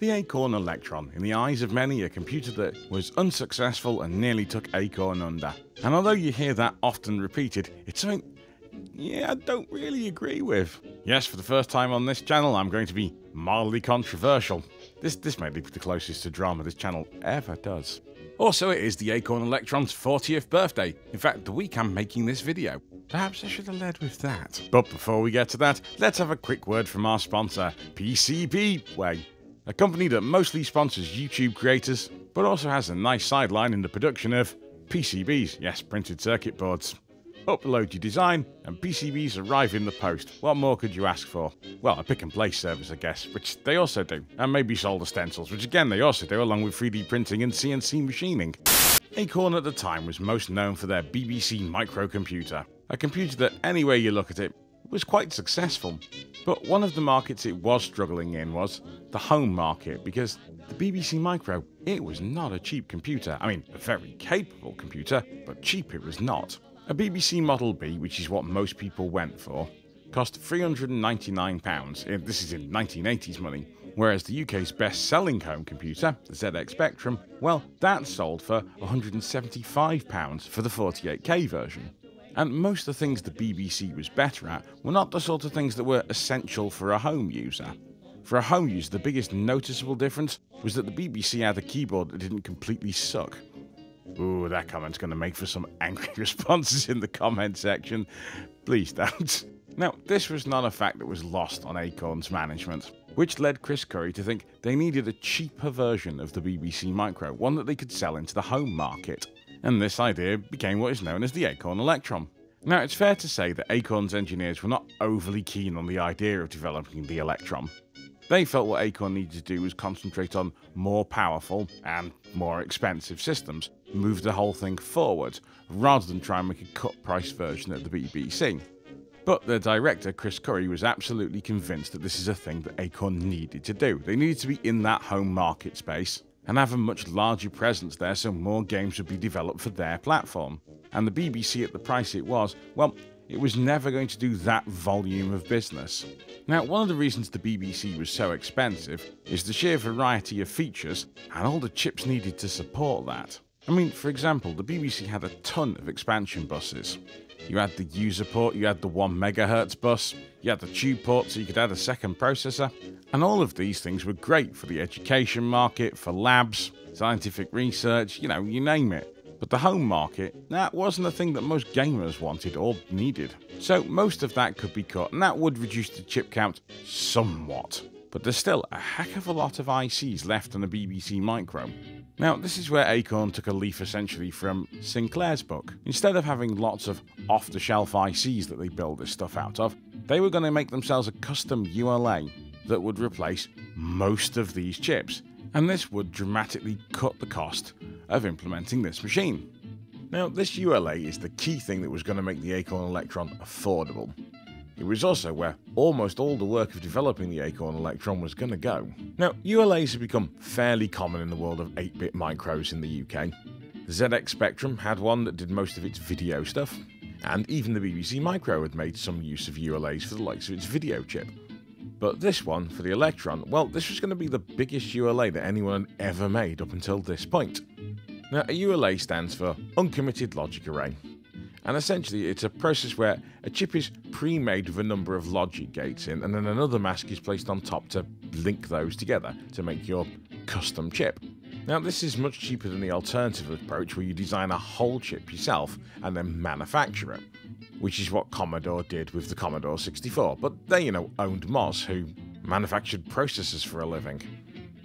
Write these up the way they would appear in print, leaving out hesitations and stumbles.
The Acorn Electron, in the eyes of many, a computer that was unsuccessful and nearly took Acorn under. And although you hear that often repeated, it's something, yeah, I don't really agree with. Yes, for the first time on this channel, I'm going to be mildly controversial. This may be the closest to drama this channel ever does. Also, it is the Acorn Electron's 40th birthday. In fact, the week I'm making this video. Perhaps I should have led with that. But before we get to that, let's have a quick word from our sponsor, PCBWay. A company that mostly sponsors YouTube creators, but also has a nice sideline in the production of PCBs, yes, printed circuit boards. Upload your design, and PCBs arrive in the post. What more could you ask for? Well, a pick and place service, I guess, which they also do. And maybe solder stencils, which again they also do, along with 3D printing and CNC machining. Acorn at the time was most known for their BBC Micro computer, a computer that, any way you look at it, was quite successful. But one of the markets it was struggling in was the home market, because the BBC Micro, it was not a cheap computer. I mean, a very capable computer, but cheap it was not. A BBC Model B, which is what most people went for, cost £399, this is in 1980s money, whereas the UK's best-selling home computer, the ZX Spectrum, well, that sold for £175 for the 48K version. And most of the things the BBC was better at were not the sort of things that were essential for a home user. For a home user, the biggest noticeable difference was that the BBC had a keyboard that didn't completely suck. Ooh, that comment's going to make for some angry responses in the comment section. Please don't. Now, this was not a fact that was lost on Acorn's management, which led Chris Curry to think they needed a cheaper version of the BBC Micro, one that they could sell into the home market. And this idea became what is known as the Acorn Electron. Now, it's fair to say that Acorn's engineers were not overly keen on the idea of developing the Electron. They felt what Acorn needed to do was concentrate on more powerful and more expensive systems, move the whole thing forward, rather than try and make a cut-price version of the BBC. But their director, Chris Curry, was absolutely convinced that this is a thing that Acorn needed to do. They needed to be in that home market space and have a much larger presence there so more games would be developed for their platform. And the BBC, at the price it was, well, it was never going to do that volume of business. Now, one of the reasons the BBC was so expensive is the sheer variety of features and all the chips needed to support that. I mean, for example, the BBC had a ton of expansion buses. You had the user port, you had the 1 MHz bus, you had the tube port so you could add a second processor, and all of these things were great for the education market, for labs, scientific research, you know, you name it. But the home market, that wasn't a thing that most gamers wanted or needed. So most of that could be cut, and that would reduce the chip count somewhat. But there's still a heck of a lot of ICs left on the BBC Micro. Now, this is where Acorn took a leaf essentially from Sinclair's book. Instead of having lots of off-the-shelf ICs that they build this stuff out of, they were going to make themselves a custom ULA that would replace most of these chips. And this would dramatically cut the cost of implementing this machine. Now, this ULA is the key thing that was going to make the Acorn Electron affordable. It was also where almost all the work of developing the Acorn Electron was going to go. Now, ULAs have become fairly common in the world of 8-bit micros in the UK. The ZX Spectrum had one that did most of its video stuff, and even the BBC Micro had made some use of ULAs for the likes of its video chip. But this one, for the Electron, well, this was going to be the biggest ULA that anyone had ever made up until this point. Now, a ULA stands for Uncommitted Logic Array. And essentially, it's a process where a chip is pre-made with a number of logic gates in, and then another mask is placed on top to link those together to make your custom chip. Now, this is much cheaper than the alternative approach where you design a whole chip yourself and then manufacture it, which is what Commodore did with the Commodore 64, but they, you know, owned MOS, who manufactured processors for a living.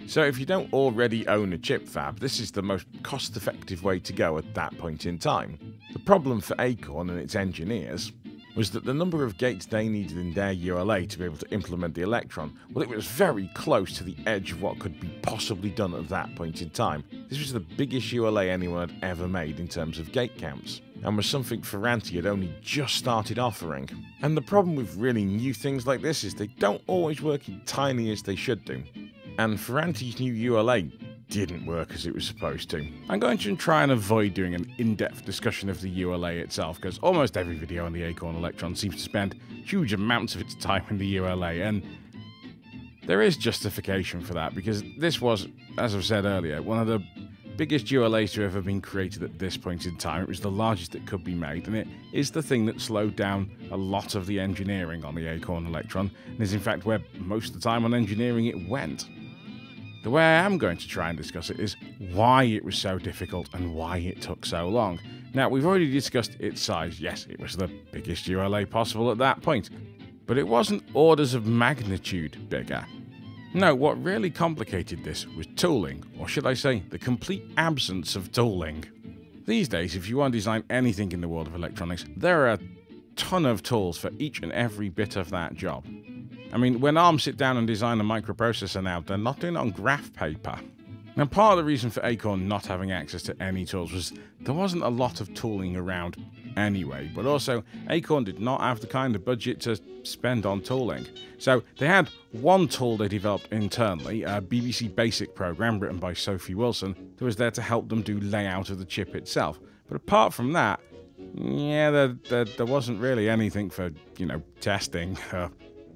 So if you don't already own a chip fab, this is the most cost-effective way to go at that point in time. The problem for Acorn and its engineers was that the number of gates they needed in their ULA to be able to implement the Electron, well, it was very close to the edge of what could be possibly done at that point in time. This was the biggest ULA anyone had ever made in terms of gate counts, and was something Ferranti had only just started offering. And the problem with really new things like this is they don't always work as tiny as they should do. And Ferranti's new ULA didn't work as it was supposed to. I'm going to try and avoid doing an in-depth discussion of the ULA itself, because almost every video on the Acorn Electron seems to spend huge amounts of its time in the ULA, and There is justification for that, because this was, as I've said earlier, one of the biggest ULAs to ever been created at this point in time. It was the largest that could be made, and it is the thing that slowed down a lot of the engineering on the Acorn Electron, and is in fact where most of the time on engineering it went. The way I am going to try and discuss it is why it was so difficult and why it took so long. Now, we've already discussed its size. Yes, it was the biggest ULA possible at that point, but it wasn't orders of magnitude bigger. No, what really complicated this was tooling, or should I say, the complete absence of tooling. These days, if you want to design anything in the world of electronics, there are a ton of tools for each and every bit of that job. I mean, when ARM sit down and design a microprocessor now, they're not doing it on graph paper. Now, part of the reason for Acorn not having access to any tools was there wasn't a lot of tooling around anyway, but also Acorn did not have the kind of budget to spend on tooling. So they had one tool they developed internally, a BBC Basic program written by Sophie Wilson, that was there to help them do layout of the chip itself. But apart from that, yeah, there wasn't really anything for, you know, testing,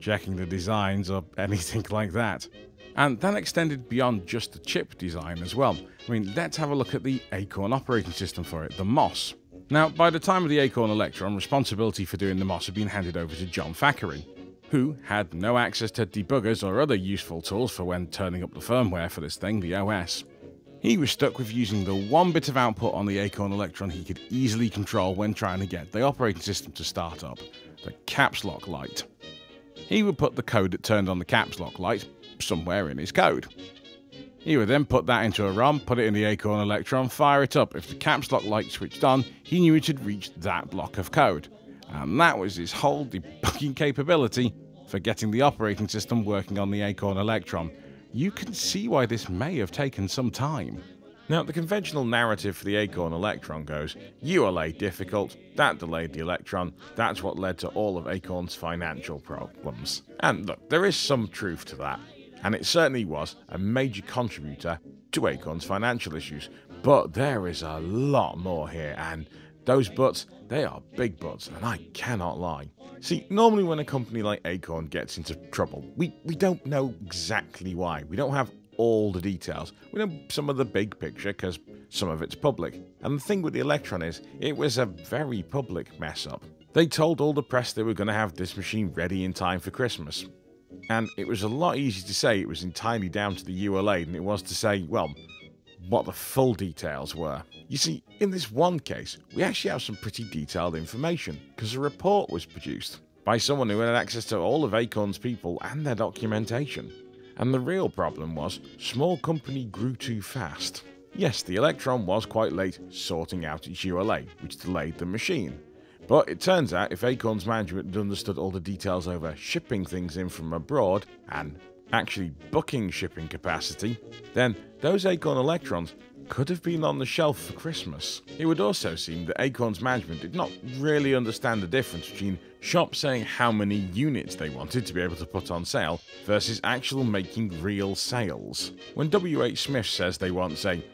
checking the designs or anything like that. And that extended beyond just the chip design as well. I mean, let's have a look at the Acorn operating system for it, the MOS. Now, by the time of the Acorn Electron, responsibility for doing the MOS had been handed over to John Thackeray, who had no access to debuggers or other useful tools for when turning up the firmware for this thing, the OS. He was stuck with using the one bit of output on the Acorn Electron he could easily control when trying to get the operating system to start up, the caps lock light. He would put the code that turned on the caps lock light somewhere in his code. He would then put that into a ROM, put it in the Acorn Electron, fire it up. If the caps lock light switched on, he knew it had reached that block of code. And that was his whole debugging capability for getting the operating system working on the Acorn Electron. You can see why this may have taken some time. Now, the conventional narrative for the Acorn Electron goes, ULA difficult, that delayed the Electron, that's what led to all of Acorn's financial problems. And look, there is some truth to that, and it certainly was a major contributor to Acorn's financial issues. But there is a lot more here, and those buts, they are big buts, and I cannot lie. See, normally when a company like Acorn gets into trouble, we don't know exactly why. We don't have all the details. We know some of the big picture because some of it's public. And the thing with the Electron is, it was a very public mess up. They told all the press they were going to have this machine ready in time for Christmas. And it was a lot easier to say it was entirely down to the ULA than it was to say, well, what the full details were. You see, in this one case, we actually have some pretty detailed information because a report was produced by someone who had access to all of Acorn's people and their documentation. And the real problem was, small company grew too fast. Yes, the Electron was quite late sorting out its ULA, which delayed the machine. But it turns out if Acorn's management had understood all the details over shipping things in from abroad, and actually booking shipping capacity, then those Acorn Electrons could have been on the shelf for Christmas. It would also seem that Acorn's management did not really understand the difference between shops saying how many units they wanted to be able to put on sale versus actual making real sales. When W. H. Smith says they want, say,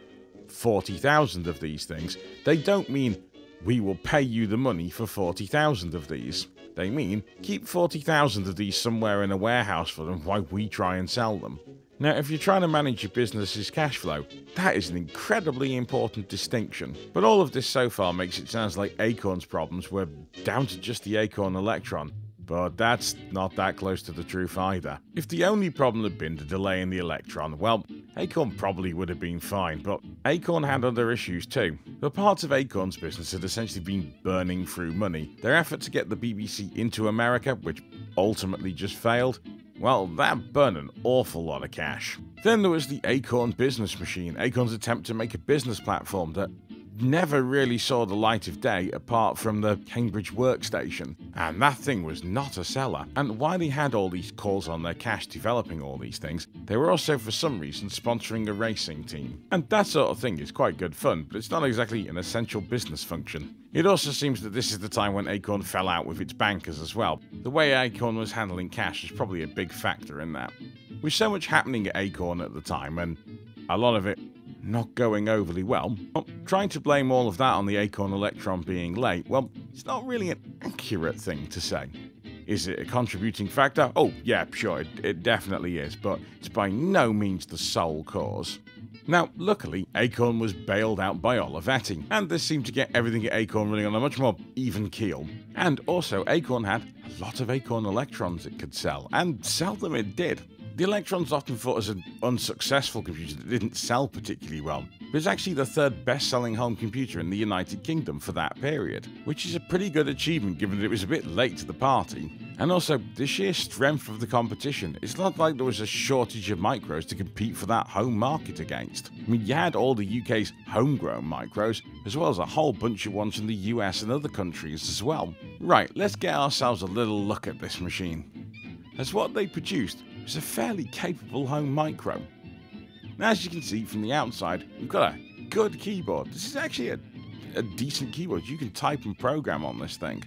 40,000 of these things, they don't mean, we will pay you the money for 40,000 of these. They mean, keep 40,000 of these somewhere in a warehouse for them while we try and sell them. Now, if you're trying to manage your business's cash flow, that is an incredibly important distinction. But all of this so far makes it sound like Acorn's problems were down to just the Acorn Electron. But that's not that close to the truth either. If the only problem had been the delay in the Electron, well, Acorn probably would have been fine, but Acorn had other issues too. The parts of Acorn's business had essentially been burning through money. Their effort to get the BBC into America, which ultimately just failed, well, that burned an awful lot of cash. Then there was the Acorn business machine, Acorn's attempt to make a business platform that never really saw the light of day apart from the Cambridge workstation, and that thing was not a seller. And while they had all these calls on their cash developing all these things, they were also for some reason sponsoring a racing team. And that sort of thing is quite good fun, but it's not exactly an essential business function. It also seems that this is the time when Acorn fell out with its bankers as well. The way Acorn was handling cash is probably a big factor in that. With so much happening at Acorn at the time, and a lot of it not going overly well, trying to blame all of that on the Acorn Electron being late, well, it's not really an accurate thing to say. Is it a contributing factor? Oh, yeah, sure, it definitely is, but it's by no means the sole cause. Now, luckily, Acorn was bailed out by Olivetti, and this seemed to get everything at Acorn running on a much more even keel. And also, Acorn had a lot of Acorn Electrons it could sell, and seldom it did. The Electrons often thought as an unsuccessful computer that didn't sell particularly well, but it's actually the third best-selling home computer in the United Kingdom for that period, which is a pretty good achievement given that it was a bit late to the party. And also, the sheer strength of the competition, it's not like there was a shortage of micros to compete for that home market against. I mean, you had all the UK's homegrown micros, as well as a whole bunch of ones from the US and other countries as well. Right, let's get ourselves a little look at this machine. As what they produced, it's a fairly capable home micro. Now, as you can see from the outside, we've got a good keyboard. This is actually a decent keyboard. You can type and program on this thing.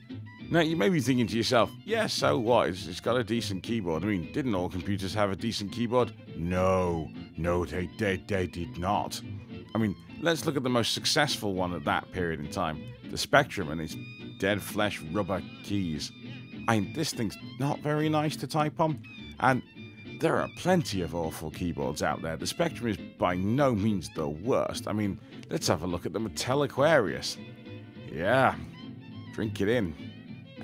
Now, you may be thinking to yourself, yeah, so what? It's got a decent keyboard. I mean, didn't all computers have a decent keyboard? No, they did not. I mean, let's look at the most successful one at that period in time, the Spectrum and its dead flesh rubber keys. I mean, this thing's not very nice to type on, and there are plenty of awful keyboards out there. The Spectrum is by no means the worst. I mean, let's have a look at the Mattel Aquarius. Yeah, drink it in.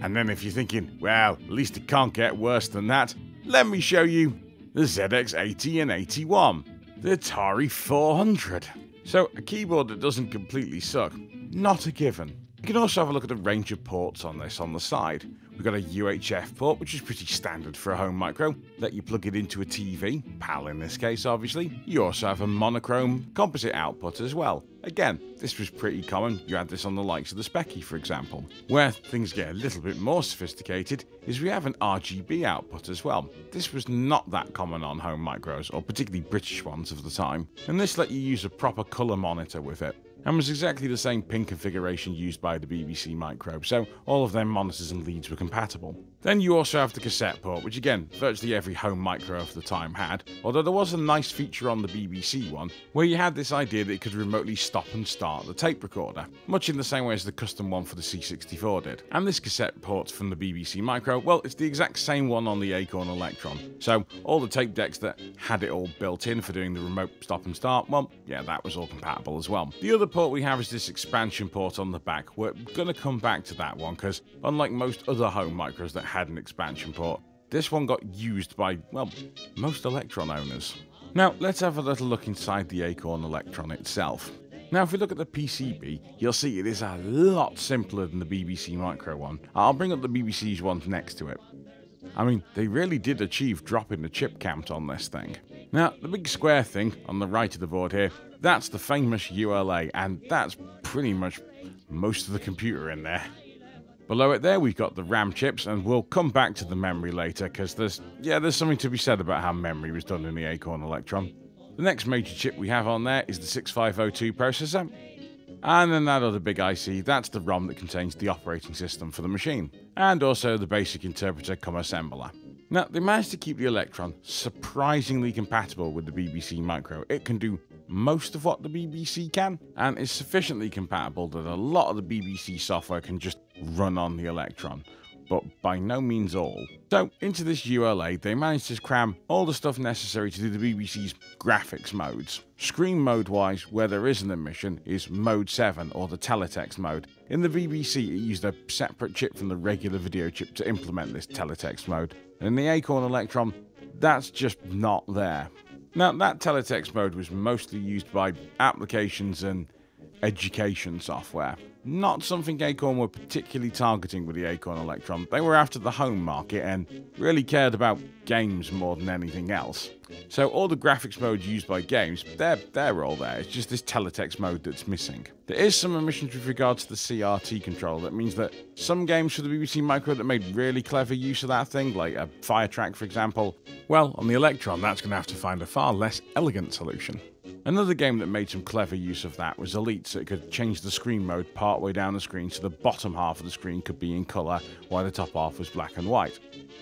And then if you're thinking, well, at least it can't get worse than that, let me show you the ZX80 and 81, the Atari 400. So a keyboard that doesn't completely suck, not a given. You can also have a look at the range of ports on this on the side. We've got a UHF port, which is pretty standard for a home micro. Let you plug it into a TV, PAL in this case obviously. You also have a monochrome composite output as well. Again, this was pretty common. You had this on the likes of the Speccy, for example. Where things get a little bit more sophisticated is we have an RGB output as well. This was not that common on home micros, or particularly British ones of the time, and this let you use a proper colour monitor with it. And was exactly the same pin configuration used by the BBC Micro, so all of their monitors and leads were compatible. Then you also have the cassette port, which again, virtually every home micro of the time had, although there was a nice feature on the BBC one, where you had this idea that it could remotely stop and start the tape recorder, much in the same way as the custom one for the C64 did. And this cassette port from the BBC Micro, well, it's the exact same one on the Acorn Electron, so all the tape decks that had it all built in for doing the remote stop and start, well, yeah, that was all compatible as well. The other port we have is this expansion port on the back. We're going to come back to that one because, unlike most other home micros that had an expansion port, this one got used by, well, most Electron owners. Now, let's have a little look inside the Acorn Electron itself. Now, if we look at the PCB, you'll see it is a lot simpler than the BBC Micro one. I'll bring up the BBC's one next to it. I mean, they really did achieve dropping the chip count on this thing. Now, the big square thing on the right of the board here, that's the famous ULA, and that's pretty much most of the computer in there. Below it there, we've got the RAM chips, and we'll come back to the memory later, because there's something to be said about how memory was done in the Acorn Electron. The next major chip we have on there is the 6502 processor. And then that other big IC, that's the ROM that contains the operating system for the machine, and also the basic interpreter cum assembler. Now, they managed to keep the Electron surprisingly compatible with the BBC Micro. It can do most of what the BBC can, and is sufficiently compatible that a lot of the BBC software can just run on the Electron, but by no means all. So, into this ULA, they managed to cram all the stuff necessary to do the BBC's graphics modes. Screen mode-wise, where there is an omission, is mode 7, or the teletext mode. In the BBC, it used a separate chip from the regular video chip to implement this teletext mode. And in the Acorn Electron, that's just not there. Now, that teletext mode was mostly used by applications and education software. Not something Acorn were particularly targeting with the Acorn Electron. They were after the home market and really cared about games more than anything else. So all the graphics modes used by games, they're all there. It's just this teletext mode that's missing. There is some omissions with regards to the CRT controller. That means that some games for the BBC Micro that made really clever use of that thing, like a Firetrack, for example, well, on the Electron, that's going to have to find a far less elegant solution. Another game that made some clever use of that was Elite, so it could change the screen mode partway down the screen so the bottom half of the screen could be in colour while the top half was black and white.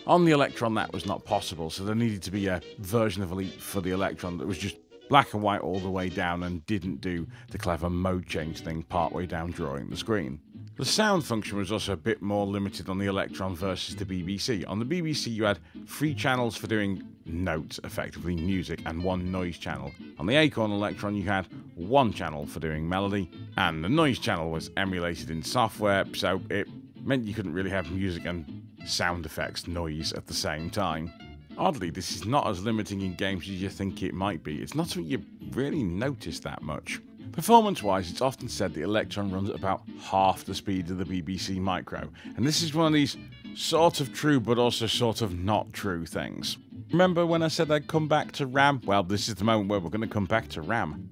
On the Electron that was not possible, so there needed to be a version of Elite for the Electron that was just black and white all the way down and didn't do the clever mode change thing partway down drawing the screen. The sound function was also a bit more limited on the Electron versus the BBC. On the BBC you had 3 channels for doing notes, effectively music, and 1 noise channel. On the Acorn Electron you had 1 channel for doing melody, and the noise channel was emulated in software, so it meant you couldn't really have music and sound effects noise at the same time. Oddly, this is not as limiting in games as you think it might be. It's not something you really notice that much. Performance-wise, it's often said the Electron runs at about half the speed of the BBC Micro, and this is one of these sort of true but also sort of not true things. Remember when I said I'd come back to RAM? Well, this is the moment where we're going to come back to RAM.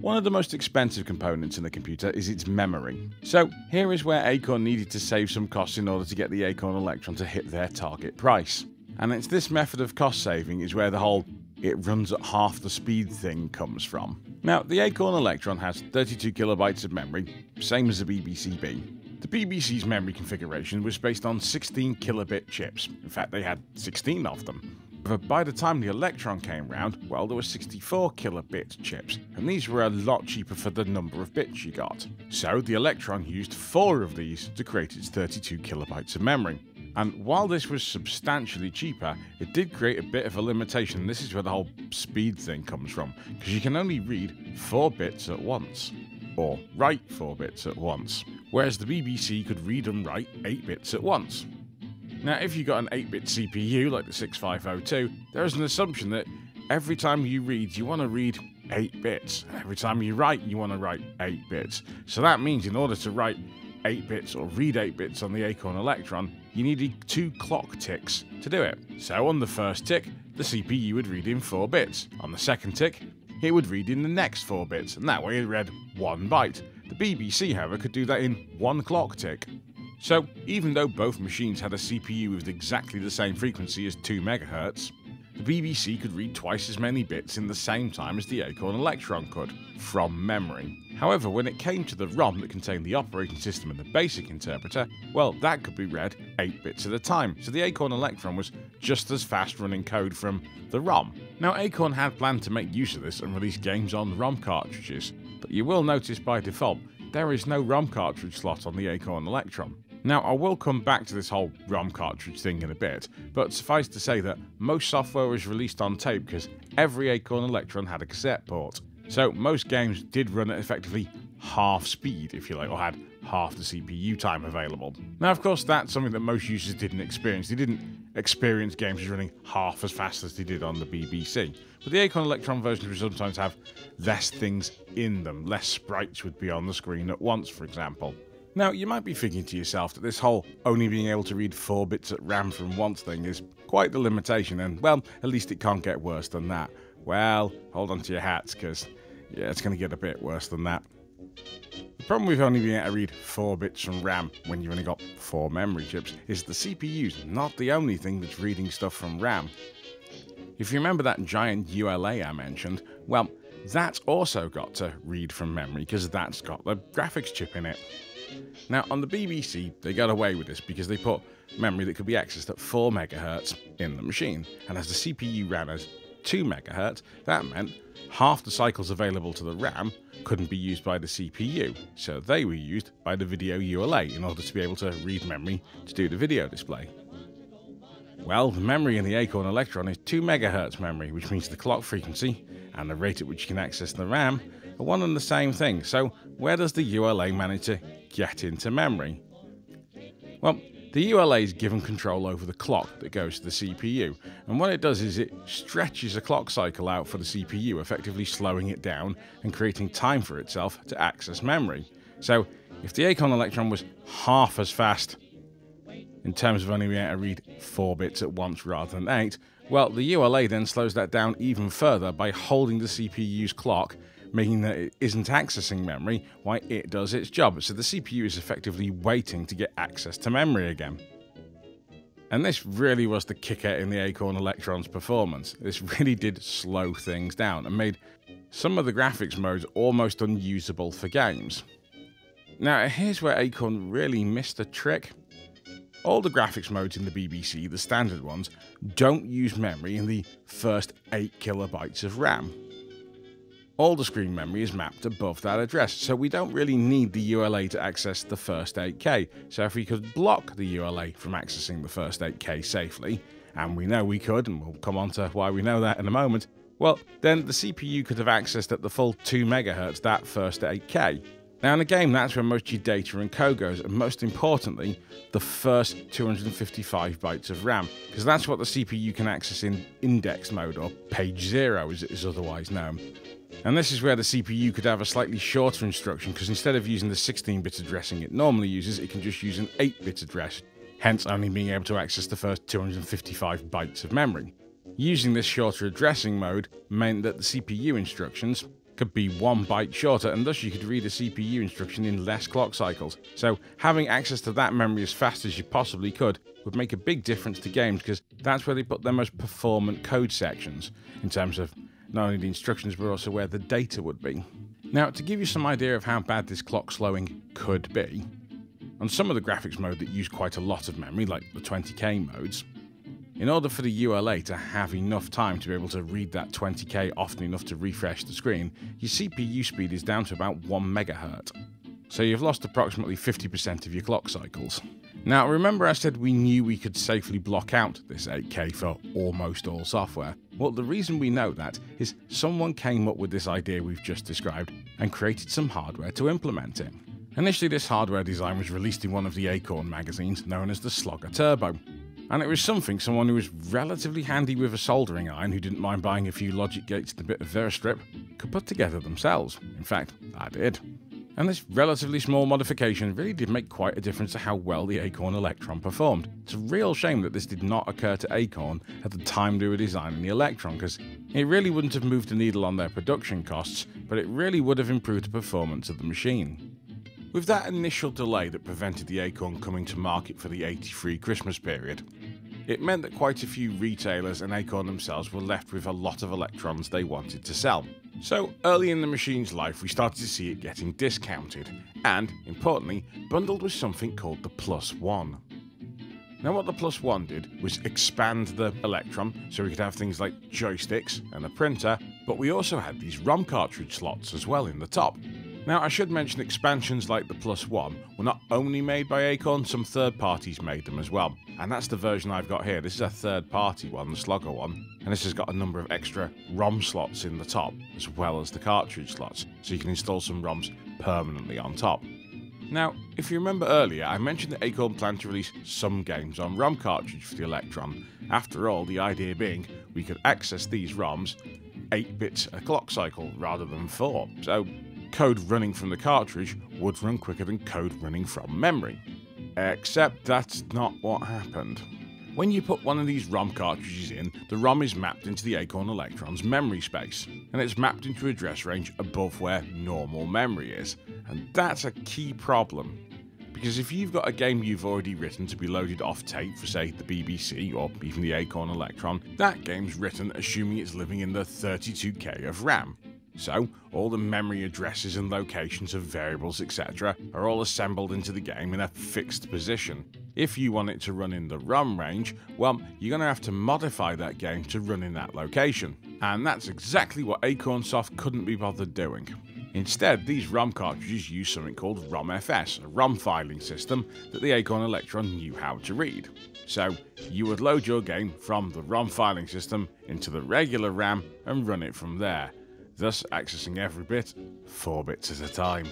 One of the most expensive components in the computer is its memory. So here is where Acorn needed to save some costs in order to get the Acorn Electron to hit their target price. And it's this method of cost saving is where the whole "it runs at half the speed" thing comes from. Now, the Acorn Electron has 32 KB of memory, same as the BBC-B. The BBC's memory configuration was based on 16 kilobit chips. In fact, they had 16 of them. But by the time the Electron came round, well, there were 64 kilobit chips, and these were a lot cheaper for the number of bits you got. So the Electron used 4 of these to create its 32 KB of memory. And while this was substantially cheaper, it did create a bit of a limitation. This is where the whole speed thing comes from, because you can only read 4 bits at once, or write 4 bits at once, whereas the BBC could read and write 8 bits at once. Now, if you got an 8-bit CPU like the 6502, there is an assumption that every time you read, you want to read 8 bits, and every time you write, you want to write 8 bits. So that means in order to write 8 bits or read 8 bits on the Acorn Electron, you needed 2 clock ticks to do it. So on the first tick, the CPU would read in 4 bits. On the second tick, it would read in the next 4 bits, and that way it read 1 byte. The BBC, however, could do that in 1 clock tick. So even though both machines had a CPU with exactly the same frequency as 2 MHz, the BBC could read twice as many bits in the same time as the Acorn Electron could, from memory. However, when it came to the ROM that contained the operating system and the BASIC interpreter, well, that could be read 8 bits at a time, so the Acorn Electron was just as fast running code from the ROM. Now, Acorn had planned to make use of this and release games on ROM cartridges, but you will notice by default, there is no ROM cartridge slot on the Acorn Electron. Now, I will come back to this whole ROM cartridge thing in a bit, but suffice to say that most software was released on tape because every Acorn Electron had a cassette port. So most games did run at effectively half speed, if you like, or had half the CPU time available. Now, of course, that's something that most users didn't experience. They didn't experience games as running half as fast as they did on the BBC. But the Acorn Electron version would sometimes have less things in them. Less sprites would be on the screen at once, for example. Now, you might be thinking to yourself that this whole only being able to read 4 bits at RAM from once thing is quite the limitation, and, well, at least it can't get worse than that. Well, hold on to your hats, because, yeah, it's going to get a bit worse than that. The problem with only being able to read 4 bits from RAM when you've only got 4 memory chips is the CPU's not the only thing that's reading stuff from RAM. If you remember that giant ULA I mentioned, well, that's also got to read from memory, because that's got the graphics chip in it. Now, on the BBC, they got away with this because they put memory that could be accessed at 4 MHz in the machine, and as the CPU ran as 2 MHz, that meant half the cycles available to the RAM couldn't be used by the CPU, so they were used by the video ULA in order to be able to read memory to do the video display. Well, the memory in the Acorn Electron is 2 MHz memory, which means the clock frequency and the rate at which you can access the RAM are one and the same thing, so where does the ULA manage to get into memory? Well, the ULA is given control over the clock that goes to the CPU, and what it does is it stretches a clock cycle out for the CPU, effectively slowing it down and creating time for itself to access memory. So if the Acorn Electron was half as fast in terms of only being able to read 4 bits at once rather than 8, well, the ULA then slows that down even further by holding the CPU's clock, making that it isn't accessing memory while it does its job, so the CPU is effectively waiting to get access to memory again. And this really was the kicker in the Acorn Electron's performance. This really did slow things down and made some of the graphics modes almost unusable for games. Now, here's where Acorn really missed a trick. All the graphics modes in the BBC, the standard ones, don't use memory in the first 8 KB of RAM. All the screen memory is mapped above that address, so we don't really need the ULA to access the first 8K. So if we could block the ULA from accessing the first 8K safely, and we know we could, and we'll come on to why we know that in a moment, well, then the CPU could have accessed at the full 2 MHz that first 8K. Now in a game, that's where most of your data and code goes, and most importantly, the first 255 bytes of RAM, because that's what the CPU can access in index mode, or page 0 as it is otherwise known. And this is where the CPU could have a slightly shorter instruction, because instead of using the 16-bit addressing it normally uses, it can just use an 8-bit address, hence only being able to access the first 255 bytes of memory. Using this shorter addressing mode meant that the CPU instructions could be 1 byte shorter, and thus you could read a CPU instruction in less clock cycles. So having access to that memory as fast as you possibly could would make a big difference to games, because that's where they put their most performant code sections, in terms of not only the instructions but also where the data would be. Now, to give you some idea of how bad this clock slowing could be, on some of the graphics mode that use quite a lot of memory, like the 20K modes, in order for the ULA to have enough time to be able to read that 20K often enough to refresh the screen, your CPU speed is down to about 1 MHz. So you've lost approximately 50% of your clock cycles. Now remember I said we knew we could safely block out this 8K for almost all software. Well, the reason we know that is someone came up with this idea we've just described and created some hardware to implement it. Initially, this hardware design was released in one of the Acorn magazines known as the Slogger Turbo. And it was something someone who was relatively handy with a soldering iron, who didn't mind buying a few logic gates and a bit of VerStrip, could put together themselves. In fact, I did. And this relatively small modification really did make quite a difference to how well the Acorn Electron performed. It's a real shame that this did not occur to Acorn at the time they were designing the Electron, because it really wouldn't have moved the needle on their production costs, but it really would have improved the performance of the machine. With that initial delay that prevented the Acorn coming to market for the '83 Christmas period, it meant that quite a few retailers and Acorn themselves were left with a lot of Electrons they wanted to sell. So early in the machine's life, we started to see it getting discounted, and, importantly, bundled with something called the Plus 1. Now what the Plus 1 did was expand the Electron, so we could have things like joysticks and a printer, but we also had these ROM cartridge slots as well in the top. Now, I should mention expansions like the Plus 1 were not only made by Acorn, some third parties made them as well. And that's the version I've got here. This is a third party one, the Slogger one. And this has got a number of extra ROM slots in the top, as well as the cartridge slots. So you can install some ROMs permanently on top. Now, if you remember earlier, I mentioned that Acorn planned to release some games on ROM cartridge for the Electron. After all, the idea being we could access these ROMs 8 bits a clock cycle rather than 4. So code running from the cartridge would run quicker than code running from memory. Except that's not what happened. When you put one of these ROM cartridges in, the ROM is mapped into the Acorn Electron's memory space, and it's mapped into address range above where normal memory is. And that's a key problem, because if you've got a game you've already written to be loaded off tape for, say, the BBC or even the Acorn Electron, that game's written assuming it's living in the 32K of RAM. So, all the memory addresses and locations of variables, etc. are all assembled into the game in a fixed position. If you want it to run in the ROM range, well, you're going to have to modify that game to run in that location. And that's exactly what Acornsoft couldn't be bothered doing. Instead, these ROM cartridges use something called ROMFS, a ROM filing system that the Acorn Electron knew how to read. So, you would load your game from the ROM filing system into the regular RAM and run it from there, thus accessing every bit 4 bits at a time.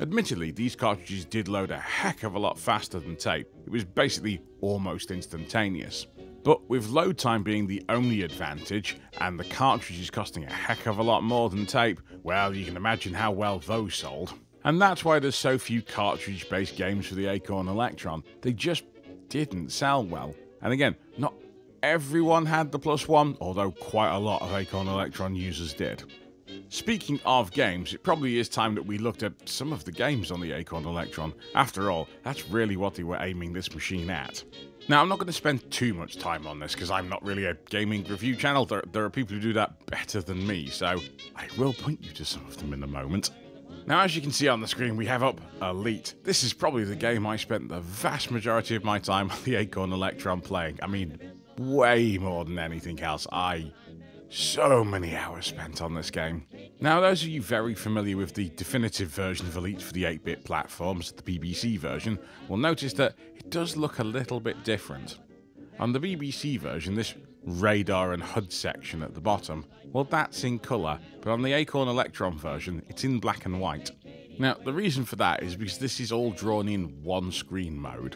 Admittedly, these cartridges did load a heck of a lot faster than tape. It was basically almost instantaneous. But with load time being the only advantage, and the cartridges costing a heck of a lot more than tape, well, you can imagine how well those sold. And that's why there's so few cartridge-based games for the Acorn Electron. They just didn't sell well. And again, not everyone had the Plus 1, although quite a lot of Acorn Electron users did. Speaking of games, it probably is time that we looked at some of the games on the Acorn Electron. After all, that's really what they were aiming this machine at. Now, I'm not going to spend too much time on this because I'm not really a gaming review channel. There are people who do that better than me, so I will point you to some of them in a moment. Now, as you can see on the screen, we have up Elite. This is probably the game I spent the vast majority of my time on the Acorn Electron playing. I mean, way more than anything else. So many hours spent on this game. Now, those of you very familiar with the definitive version of Elite for the 8-bit platforms, the BBC version, will notice that it does look a little bit different. On the BBC version, this radar and HUD section at the bottom, well, that's in colour, but on the Acorn Electron version, it's in black and white. Now, the reason for that is because this is all drawn in one screen mode.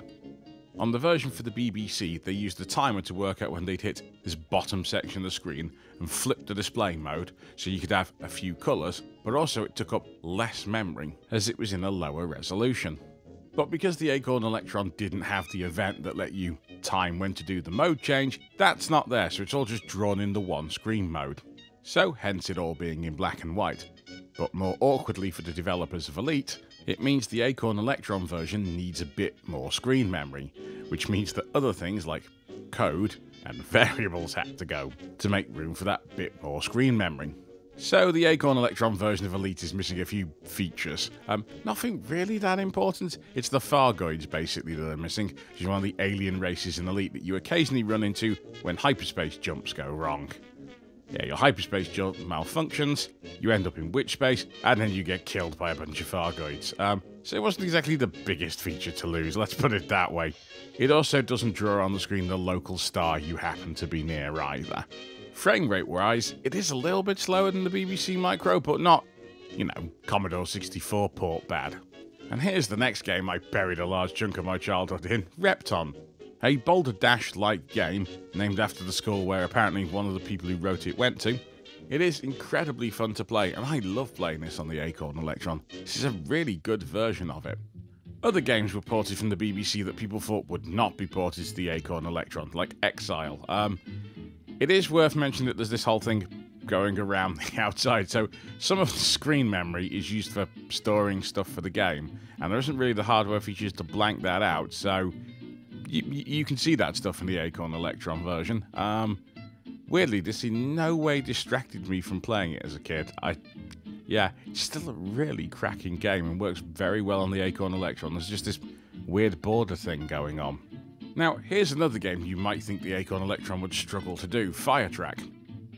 On the version for the BBC, they used the timer to work out when they'd hit this bottom section of the screen and flipped the display mode so you could have a few colours, but also it took up less memory as it was in a lower resolution. But because the Acorn Electron didn't have the event that let you time when to do the mode change, that's not there, so it's all just drawn into one screen mode. So hence it all being in black and white. But more awkwardly for the developers of Elite, it means the Acorn Electron version needs a bit more screen memory, which means that other things like code and variables had to go to make room for that bit more screen memory. So the Acorn Electron version of Elite is missing a few features. Nothing really that important. It's the Thargoids, basically, that they're missing, which is one of the alien races in Elite that you occasionally run into when hyperspace jumps go wrong. Yeah, your hyperspace jump malfunctions, you end up in witch space, and then you get killed by a bunch of Thargoids. So it wasn't exactly the biggest feature to lose, let's put it that way. It also doesn't draw on the screen the local star you happen to be near either. Frame rate wise, it is a little bit slower than the BBC Micro, but not, you know, Commodore 64 port bad. And here's the next game I buried a large chunk of my childhood in, Repton. A Boulder Dash-like game, named after the school where apparently one of the people who wrote it went to. It is incredibly fun to play, and I love playing this on the Acorn Electron. This is a really good version of it. Other games were ported from the BBC that people thought would not be ported to the Acorn Electron, like Exile. It is worth mentioning that there's this whole thing going around the outside, so some of the screen memory is used for storing stuff for the game, and there isn't really the hardware features to blank that out, so you can see that stuff in the Acorn Electron version. Weirdly, this in no way distracted me from playing it as a kid. Yeah, it's still a really cracking game and works very well on the Acorn Electron. There's just this weird border thing going on. Now, here's another game you might think the Acorn Electron would struggle to do, Firetrack.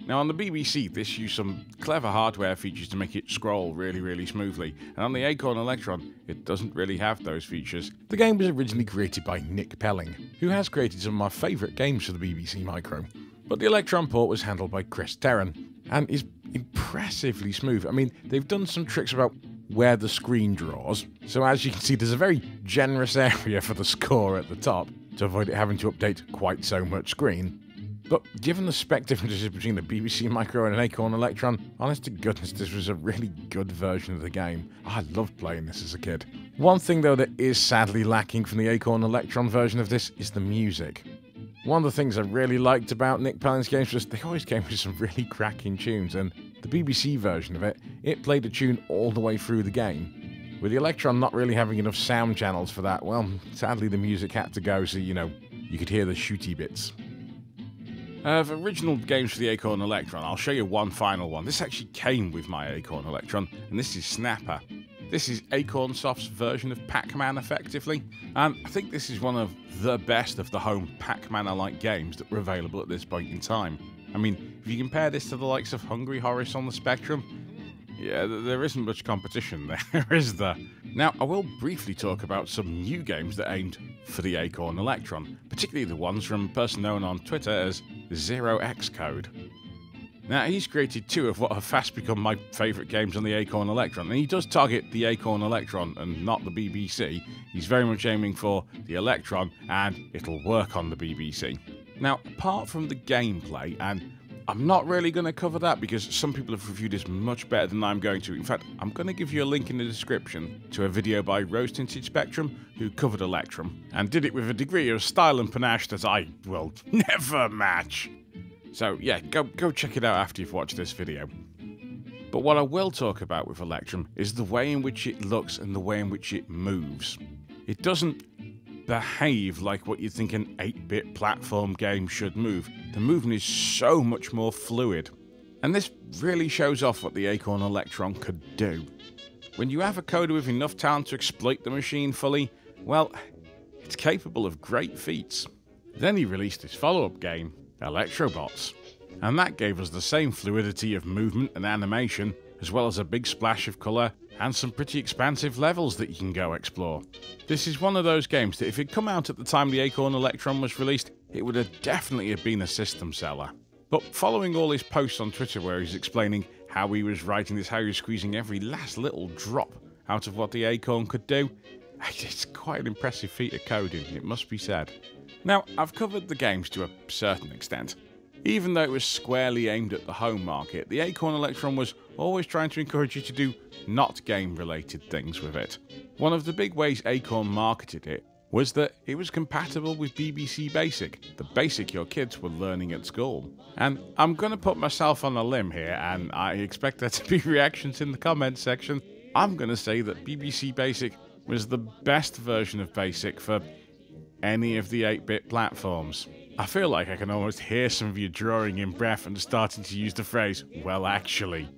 Now, on the BBC, this used some clever hardware features to make it scroll really, really smoothly, and on the Acorn Electron, it doesn't really have those features. The game was originally created by Nick Pelling, who has created some of my favourite games for the BBC Micro, but the Electron port was handled by Chris Curry, and is impressively smooth. I mean, they've done some tricks about where the screen draws, so as you can see, there's a very generous area for the score at the top, to avoid it having to update quite so much screen. But given the spec differences between the BBC Micro and an Acorn Electron, honest to goodness, this was a really good version of the game. I loved playing this as a kid. One thing though that is sadly lacking from the Acorn Electron version of this is the music. One of the things I really liked about Nick Pelling's games was they always came with some really cracking tunes, and the BBC version of it, it played a tune all the way through the game. With the Electron not really having enough sound channels for that, well, sadly the music had to go so, you know, you could hear the shooty bits. Of original games for the Acorn Electron, I'll show you one final one. This actually came with my Acorn Electron, and this is Snapper. This is Acornsoft's version of Pac-Man, effectively, and I think this is one of the best of the home Pac-Man-like games that were available at this point in time. I mean, if you compare this to the likes of Hungry Horace on the Spectrum, yeah, there isn't much competition there, is there? Now, I will briefly talk about some new games that aimed for the Acorn Electron, particularly the ones from a person known on Twitter as 0xCode. Now, he's created two of what have fast become my favourite games on the Acorn Electron, and he does target the Acorn Electron and not the BBC. He's very much aiming for the Electron, and it'll work on the BBC. Now, apart from the gameplay, and I'm not really going to cover that because some people have reviewed this much better than I'm going to. In fact, I'm going to give you a link in the description to a video by ZX Spectrum, who covered Electrum, and did it with a degree of style and panache that I will never match. So yeah, go check it out after you've watched this video. But what I will talk about with Electrum is the way in which it looks and the way in which it moves. It doesn't behave like what you think an 8-bit platform game should move. The movement is so much more fluid, and this really shows off what the Acorn Electron could do. When you have a coder with enough talent to exploit the machine fully, well, it's capable of great feats. Then he released his follow-up game, Electrobots, and that gave us the same fluidity of movement and animation as well as a big splash of colour and some pretty expansive levels that you can go explore. This is one of those games that if it had come out at the time the Acorn Electron was released, it would have definitely have been a system seller. But following all his posts on Twitter where he's explaining how he was writing this, how he was squeezing every last little drop out of what the Acorn could do, it's quite an impressive feat of coding, it must be said. Now, I've covered the games to a certain extent. Even though it was squarely aimed at the home market, the Acorn Electron was always trying to encourage you to do not game-related things with it. One of the big ways Acorn marketed it was that it was compatible with BBC Basic, the basic your kids were learning at school. And I'm going to put myself on a limb here, and I expect there to be reactions in the comments section. I'm going to say that BBC Basic was the best version of Basic for any of the 8-bit platforms. I feel like I can almost hear some of you drawing in breath and starting to use the phrase, well actually.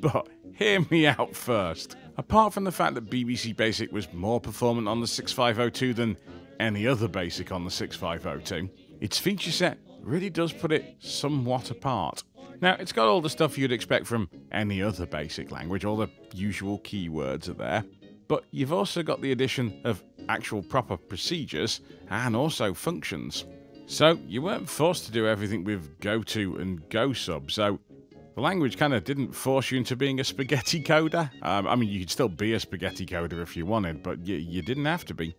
But hear me out first. Apart from the fact that BBC Basic was more performant on the 6502 than any other Basic on the 6502, its feature set really does put it somewhat apart. Now, it's got all the stuff you'd expect from any other Basic language, all the usual keywords are there, but you've also got the addition of actual proper procedures and also functions. So you weren't forced to do everything with goto and gosub, so the language kind of didn't force you into being a spaghetti coder. I mean, you could still be a spaghetti coder if you wanted, but you didn't have to be.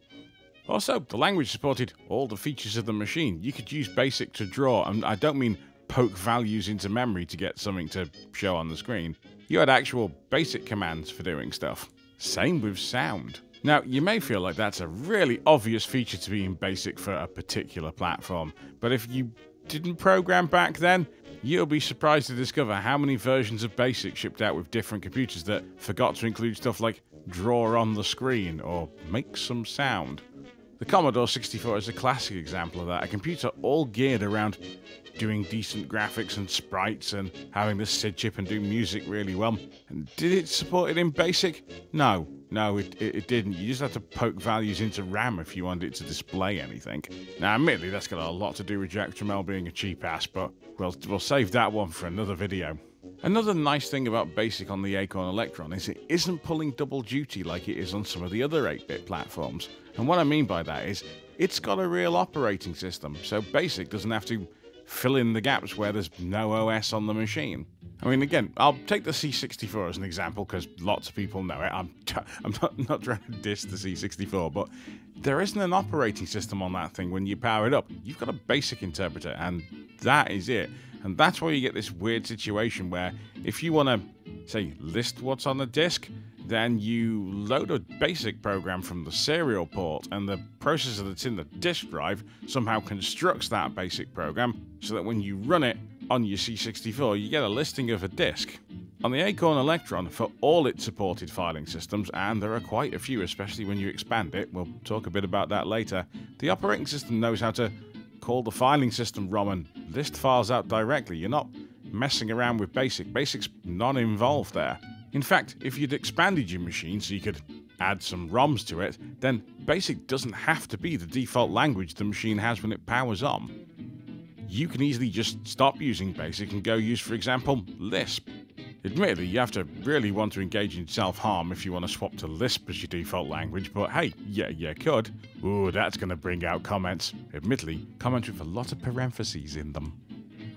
Also, the language supported all the features of the machine. You could use BASIC to draw, and I don't mean poke values into memory to get something to show on the screen. You had actual BASIC commands for doing stuff. Same with sound. Now, you may feel like that's a really obvious feature to be in BASIC for a particular platform, but if you didn't program back then, you'll be surprised to discover how many versions of BASIC shipped out with different computers that forgot to include stuff like draw on the screen or make some sound. The Commodore 64 is a classic example of that, a computer all geared around doing decent graphics and sprites and having the SID chip and do music really well. And did it support it in BASIC? No, it didn't. You just had to poke values into RAM if you wanted it to display anything. Now, admittedly, that's got a lot to do with Jack Tramiel being a cheap ass, but we'll save that one for another video. Another nice thing about BASIC on the Acorn Electron is it isn't pulling double duty like it is on some of the other 8-bit platforms. And what I mean by that is it's got a real operating system, so BASIC doesn't have to fill in the gaps where there's no OS on the machine. I mean, again, I'll take the C64 as an example because lots of people know it. I'm not trying to diss the C64, but there isn't an operating system on that thing when you power it up. You've got a BASIC interpreter, and that is it. And that's why you get this weird situation where if you want to, say, list what's on the disk, then you load a BASIC program from the serial port, and the processor that's in the disk drive somehow constructs that BASIC program so that when you run it on your C64, you get a listing of a disk. On the Acorn Electron, for all its supported filing systems, and there are quite a few, especially when you expand it, we'll talk a bit about that later, the operating system knows how to call the filing system ROM and list files out directly. You're not messing around with BASIC. BASIC's not involved there. In fact, if you'd expanded your machine so you could add some ROMs to it, then BASIC doesn't have to be the default language the machine has when it powers on. You can easily just stop using BASIC and go use, for example, Lisp. Admittedly, you have to really want to engage in self-harm if you want to swap to Lisp as your default language, but hey, yeah, you could. Ooh, that's going to bring out comments. Admittedly, comments with a lot of parentheses in them.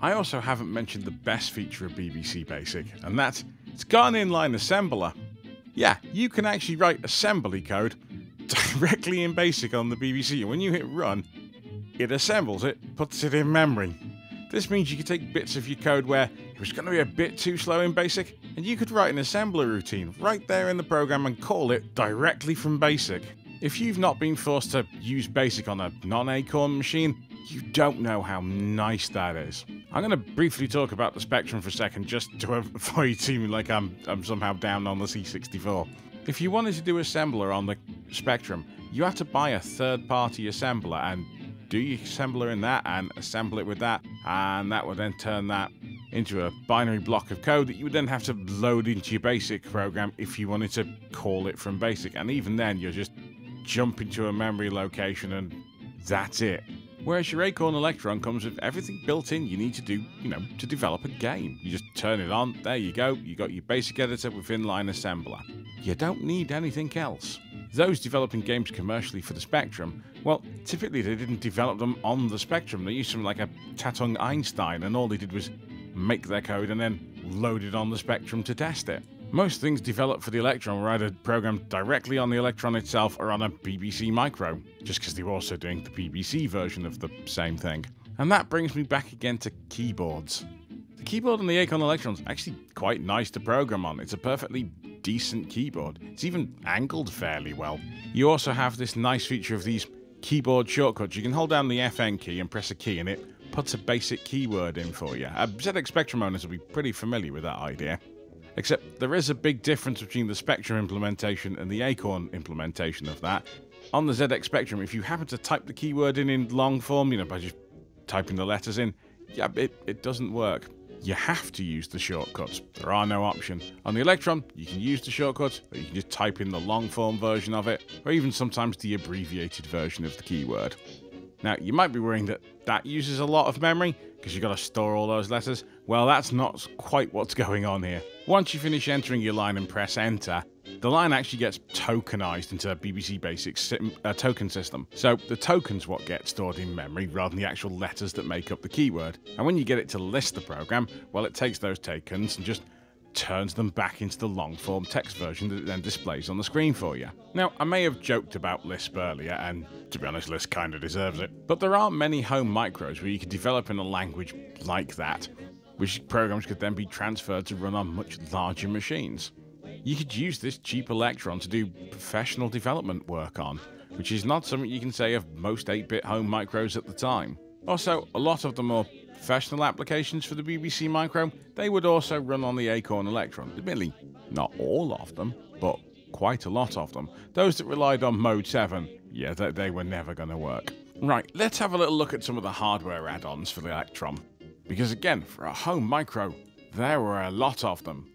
I also haven't mentioned the best feature of BBC Basic, and that's it's got an inline assembler. Yeah, you can actually write assembly code directly in BASIC on the BBC, and when you hit run, it assembles it, puts it in memory. This means you can take bits of your code where it was going to be a bit too slow in BASIC, and you could write an assembler routine right there in the program and call it directly from BASIC. If you've not been forced to use BASIC on a non-Acorn machine, you don't know how nice that is. I'm going to briefly talk about the Spectrum for a second just to avoid seeming like I'm somehow down on the C64. If you wanted to do assembler on the Spectrum, you had to buy a third-party assembler and do your assembler in that and assemble it with that, and that would then turn that into a binary block of code that you would then have to load into your BASIC program if you wanted to call it from BASIC. And even then, you'll just jump into a memory location and that's it. Whereas your Acorn Electron comes with everything built in you need to do, to develop a game. You just turn it on, there you go, you got your basic editor with inline assembler. You don't need anything else. Those developing games commercially for the Spectrum, well, typically they didn't develop them on the Spectrum. They used something like a Tatung Einstein, and all they did was make their code and then load it on the Spectrum to test it. Most things developed for the Electron were either programmed directly on the Electron itself or on a BBC Micro, just because they were also doing the BBC version of the same thing. And that brings me back again to keyboards. The keyboard on the Acorn Electron's actually quite nice to program on. It's a perfectly decent keyboard. It's even angled fairly well. You also have this nice feature of these keyboard shortcuts. You can hold down the FN key and press a key and it puts a basic keyword in for you. ZX Spectrum owners will be pretty familiar with that idea. Except there is a big difference between the Spectrum implementation and the Acorn implementation of that. On the ZX Spectrum, if you happen to type the keyword in long form, by just typing the letters in, it doesn't work. You have to use the shortcuts. There are no option. On the Electron, you can use the shortcuts, but you can just type in the long form version of it, or even sometimes the abbreviated version of the keyword. Now, you might be worrying that that uses a lot of memory, because you've got to store all those letters. Well, that's not quite what's going on here. Once you finish entering your line and press enter, the line actually gets tokenized into a BBC Basic token system. So the token's what gets stored in memory rather than the actual letters that make up the keyword. And when you get it to list the program, well, it takes those tokens and just turns them back into the long-form text version that it then displays on the screen for you. Now, I may have joked about Lisp earlier, and to be honest, Lisp kind of deserves it, but there are many home micros where you can develop in a language like that, which programs could then be transferred to run on much larger machines. You could use this cheap Electron to do professional development work on, which is not something you can say of most 8-bit home micros at the time. Also, a lot of the more professional applications for the BBC Micro, they would also run on the Acorn Electron. Admittedly, not all of them, but quite a lot of them. Those that relied on Mode 7, yeah, they were never going to work. Right, let's have a little look at some of the hardware add-ons for the Electron. Because again, for a home micro, there were a lot of them.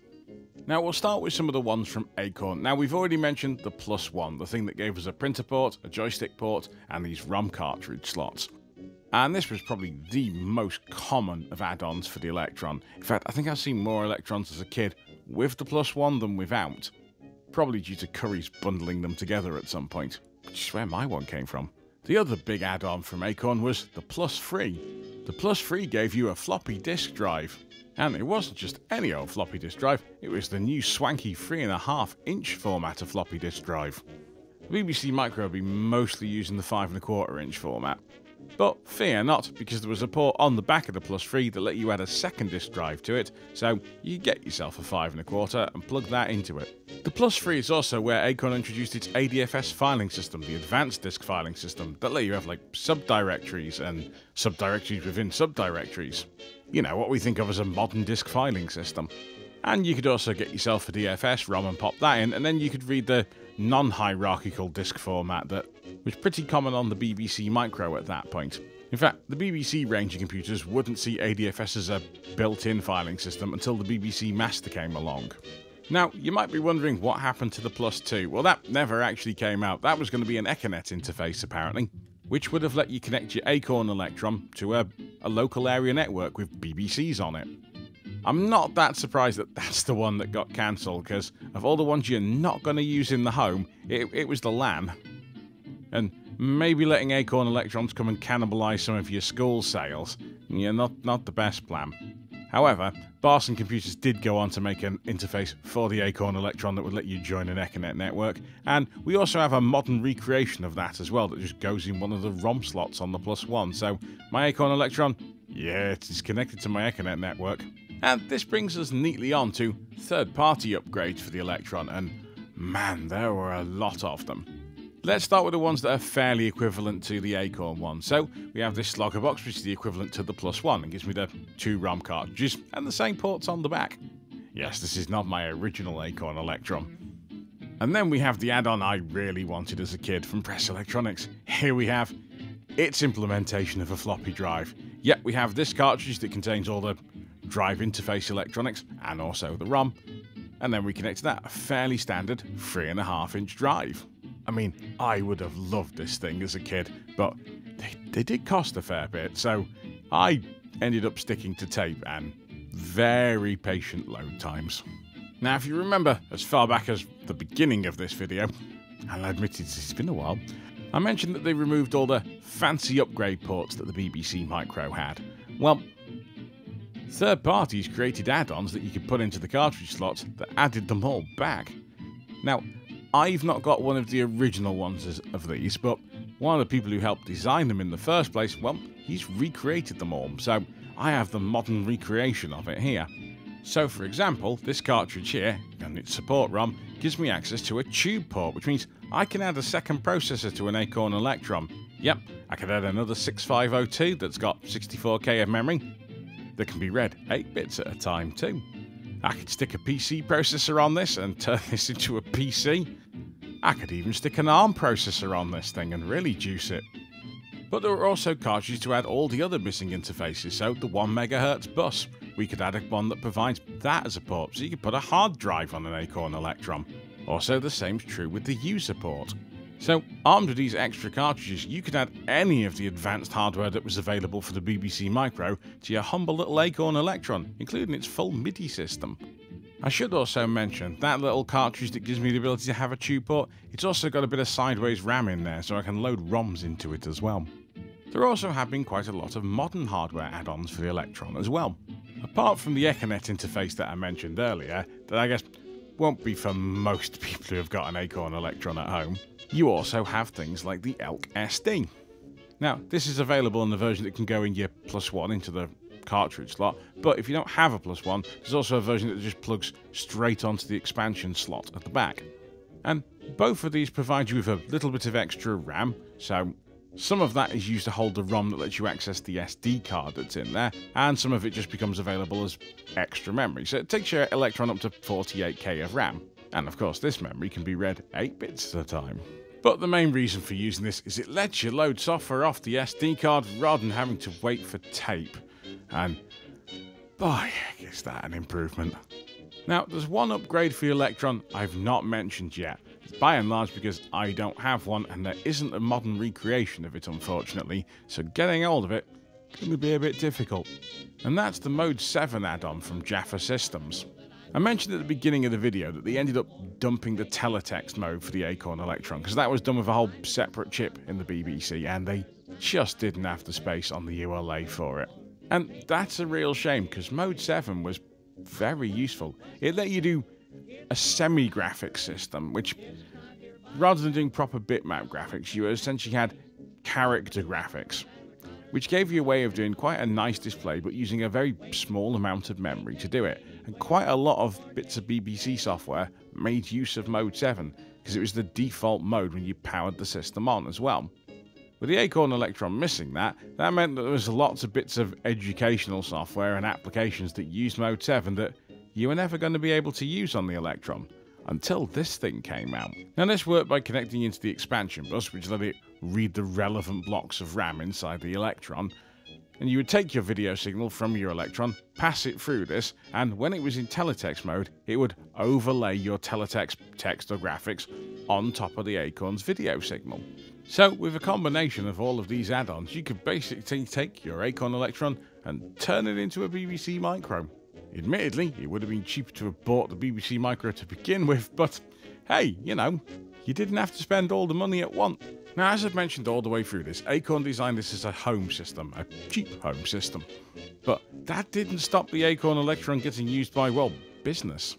Now, we'll start with some of the ones from Acorn. Now, we've already mentioned the Plus 1, the thing that gave us a printer port, a joystick port, and these ROM cartridge slots. And this was probably the most common of add-ons for the Electron. In fact, I think I've seen more Electrons as a kid with the Plus 1 than without. Probably due to Curry's bundling them together at some point, which is where my one came from. The other big add-on from Acorn was the Plus 3. The Plus 3 gave you a floppy disk drive. And it wasn't just any old floppy disk drive, it was the new swanky 3.5-inch format of floppy disk drive. The BBC Micro would be mostly using the 5.25-inch format. But fear not, because there was a port on the back of the Plus 3 that let you add a second disk drive to it, so you get yourself a 5.25 and plug that into it. The Plus 3 is also where Acorn introduced its ADFS filing system, the advanced disk filing system, that let you have subdirectories and subdirectories within subdirectories. What we think of as a modern disk filing system. And you could also get yourself a DFS ROM and pop that in, and then you could read the non-hierarchical disk format that was pretty common on the BBC Micro at that point. In fact, the BBC range of computers wouldn't see ADFS as a built-in filing system until the BBC Master came along. Now, you might be wondering what happened to the Plus 2. Well, that never actually came out. That was going to be an Econet interface, apparently, which would have let you connect your Acorn Electron to a local area network with BBCs on it. I'm not that surprised that that's the one that got cancelled, because of all the ones you're not going to use in the home, it was the LAN. And maybe letting Acorn Electrons come and cannibalise some of your school sales, not the best plan. However, Barson Computers did go on to make an interface for the Acorn Electron that would let you join an Econet network, and we also have a modern recreation of that as well that just goes in one of the ROM slots on the Plus 1, so my Acorn Electron, yeah, it's connected to my Econet network. And this brings us neatly on to third-party upgrades for the Electron, and man, there were a lot of them. Let's start with the ones that are fairly equivalent to the Acorn one. So we have this Slogger box, which is the equivalent to the Plus 1, and gives me the 2 ROM cartridges and the same ports on the back. Yes, this is not my original Acorn Electron. And then we have the add-on I really wanted as a kid from Press Electronics. Here we have its implementation of a floppy drive. Yep, we have this cartridge that contains all the drive interface electronics and also the ROM, and then we connect to that a fairly standard 3.5-inch drive. I mean, I would have loved this thing as a kid, but they they did cost a fair bit, so I ended up sticking to tape and very patient load times. Now, if you remember as far back as the beginning of this video, and I admit it's been a while, I mentioned that they removed all the fancy upgrade ports that the BBC Micro had. Well, third parties created add-ons that you could put into the cartridge slots that added them all back. Now, I've not got one of the original ones of these, but one of the people who helped design them in the first place, well, he's recreated them all, so I have the modern recreation of it here. So, for example, this cartridge here, and its support ROM, gives me access to a tube port, which means I can add a second processor to an Acorn Electron. Yep, I could add another 6502 that's got 64K of memory that can be read 8 bits at a time too. I could stick a PC processor on this and turn this into a PC. I could even stick an ARM processor on this thing and really juice it. But there were also cartridges to add all the other missing interfaces, so the 1 MHz bus. We could add one that provides that as a port, so you could put a hard drive on an Acorn Electron. Also, the same's true with the user port. So, armed with these extra cartridges, you could add any of the advanced hardware that was available for the BBC Micro to your humble little Acorn Electron, including its full MIDI system. I should also mention, that little cartridge that gives me the ability to have a tube port, it's also got a bit of sideways RAM in there, so I can load ROMs into it as well. There also have been quite a lot of modern hardware add-ons for the Electron as well. Apart from the Econet interface that I mentioned earlier, that I guess won't be for most people who have got an Acorn Electron at home, you also have things like the Elk SD. Now, this is available in the version that can go in your Plus 1 into the cartridge slot, but if you don't have a Plus 1, there's also a version that just plugs straight onto the expansion slot at the back. And both of these provide you with a little bit of extra RAM, so some of that is used to hold the ROM that lets you access the SD card that's in there, and some of it just becomes available as extra memory, so it takes your Electron up to 48K of RAM. And of course this memory can be read 8 bits at a time. But the main reason for using this is it lets you load software off the SD card rather than having to wait for tape. And boy, is that an improvement. Now, there's one upgrade for the Electron I've not mentioned yet. It's by and large because I don't have one and there isn't a modern recreation of it, unfortunately, so getting hold of it can be a bit difficult. And that's the Mode 7 add-on from Jaffa Systems. I mentioned at the beginning of the video that they ended up dumping the teletext mode for the Acorn Electron because that was done with a whole separate chip in the BBC and they just didn't have the space on the ULA for it. And that's a real shame because Mode 7 was very useful. It let you do a semi-graphic system, which rather than doing proper bitmap graphics, you essentially had character graphics, which gave you a way of doing quite a nice display but using a very small amount of memory to do it. And quite a lot of bits of BBC software made use of Mode 7 because it was the default mode when you powered the system on as well. With the Acorn Electron missing that, that meant that there was lots of bits of educational software and applications that used Mode 7 that you were never going to be able to use on the Electron, until this thing came out. Now this worked by connecting into the expansion bus, which let it read the relevant blocks of RAM inside the Electron, and you would take your video signal from your Electron, pass it through this, and when it was in teletext mode, it would overlay your teletext text or graphics on top of the Acorn's video signal. So, with a combination of all of these add-ons, you could basically take your Acorn Electron and turn it into a BBC Micro. Admittedly, it would have been cheaper to have bought the BBC Micro to begin with, but hey, you know, you didn't have to spend all the money at once. Now, as I've mentioned all the way through this, Acorn designed this as a home system, a cheap home system. But that didn't stop the Acorn Electron getting used by, well, business.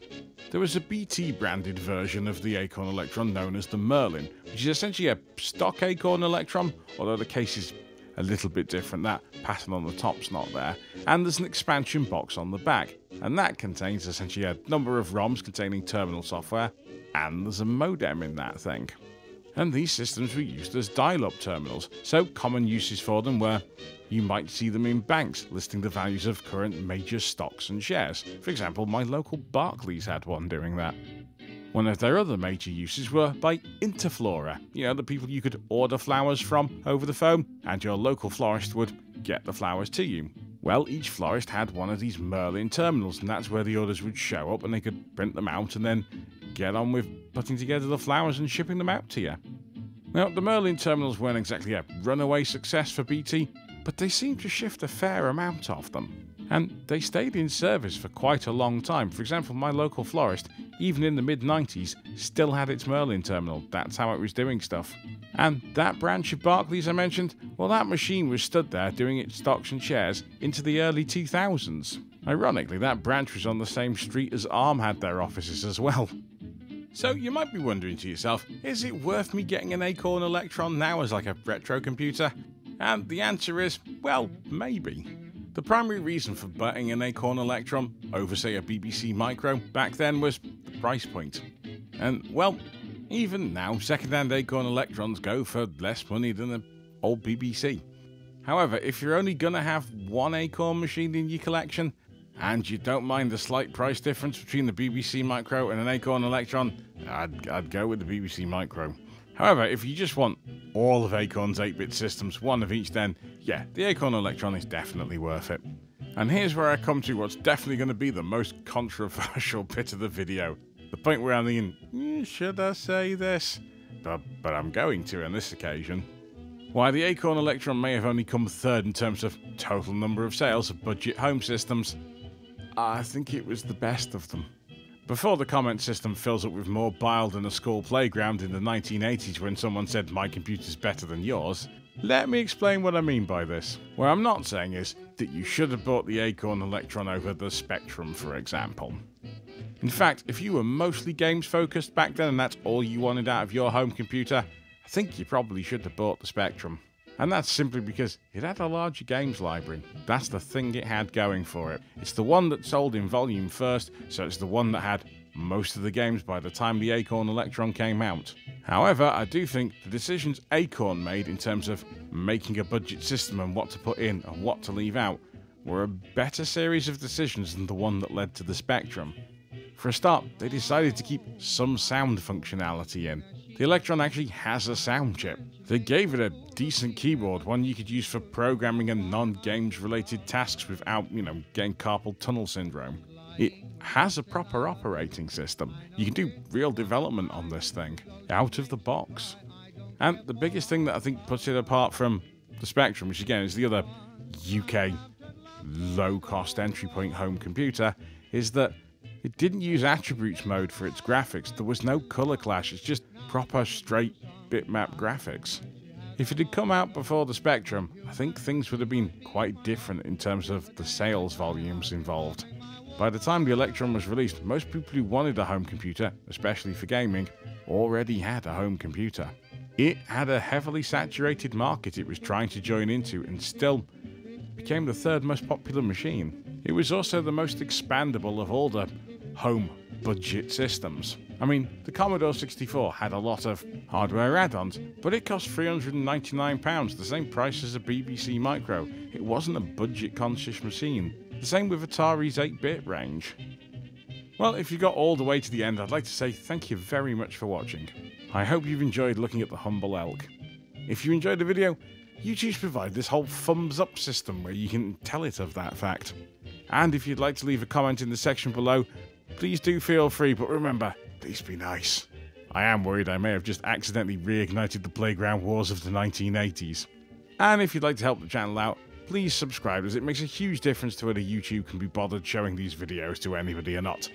There was a BT branded version of the Acorn Electron known as the Merlin, which is essentially a stock Acorn Electron, although the case is a little bit different, that pattern on the top's not there. And there's an expansion box on the back, and that contains essentially a number of ROMs containing terminal software, and there's a modem in that thing. And these systems were used as dial-up terminals, so common uses for them were you might see them in banks listing the values of current major stocks and shares. For example, my local Barclays had one doing that. One of their other major uses were by interflora, you know, the people you could order flowers from over the phone and your local florist would get the flowers to you. Well, each florist had one of these Merlin terminals and that's where the orders would show up and they could print them out and then get on with putting together the flowers and shipping them out to you. Now, the Merlin terminals weren't exactly a runaway success for BT, but they seemed to shift a fair amount of them. And they stayed in service for quite a long time. For example, my local florist, even in the mid-90s, still had its Merlin terminal. That's how it was doing stuff. And that branch of Barclays I mentioned, well, that machine was stood there doing its stocks and shares into the early 2000s. Ironically, that branch was on the same street as ARM had their offices as well. So you might be wondering to yourself, is it worth me getting an Acorn Electron now as like a retro computer? And the answer is, well, maybe. The primary reason for buying an Acorn Electron over, say, a BBC Micro back then was the price point. And, well, even now, second-hand Acorn Electrons go for less money than the old BBC. However, if you're only going to have one Acorn machine in your collection, and you don't mind the slight price difference between the BBC Micro and an Acorn Electron, I'd go with the BBC Micro. However, if you just want all of Acorn's 8-bit systems, one of each, then yeah, the Acorn Electron is definitely worth it. And here's where I come to what's definitely going to be the most controversial bit of the video. The point where I'm thinking, should I say this? But I'm going to on this occasion. Why the Acorn Electron may have only come third in terms of total number of sales of budget home systems, I think it was the best of them. Before the comment system fills up with more bile than a school playground in the 1980s when someone said my computer's better than yours, let me explain what I mean by this. What I'm not saying is that you should have bought the Acorn Electron over the Spectrum, for example. In fact, if you were mostly games focused back then and that's all you wanted out of your home computer, I think you probably should have bought the Spectrum. And that's simply because it had a larger games library. That's the thing it had going for it. It's the one that sold in volume first, so it's the one that had most of the games by the time the Acorn Electron came out. However, I do think the decisions Acorn made in terms of making a budget system and what to put in and what to leave out were a better series of decisions than the one that led to the Spectrum. For a start, they decided to keep some sound functionality in. The Electron actually has a sound chip. They gave it a decent keyboard, one you could use for programming and non-games related tasks without, getting carpal tunnel syndrome. It has a proper operating system. You can do real development on this thing, out of the box. And the biggest thing that I think puts it apart from the Spectrum, which again is the other UK low-cost entry point home computer, is that it didn't use attributes mode for its graphics. There was no color clash, it's just proper straight bitmap graphics. If it had come out before the Spectrum, I think things would have been quite different in terms of the sales volumes involved. By the time the Electron was released, most people who wanted a home computer, especially for gaming, already had a home computer. It had a heavily saturated market it was trying to join into and still became the third most popular machine. It was also the most expandable of all the home budget systems. I mean, the Commodore 64 had a lot of hardware add-ons, but it cost £399, the same price as a BBC Micro. It wasn't a budget-conscious machine. The same with Atari's 8-bit range. Well, if you got all the way to the end, I'd like to say thank you very much for watching. I hope you've enjoyed looking at the humble elk. If you enjoyed the video, YouTube's provided this whole thumbs-up system where you can tell it of that fact. And if you'd like to leave a comment in the section below, please do feel free, but remember, please be nice. I am worried I may have just accidentally reignited the playground wars of the 1980s. And if you'd like to help the channel out, please subscribe, as it makes a huge difference to whether YouTube can be bothered showing these videos to anybody or not.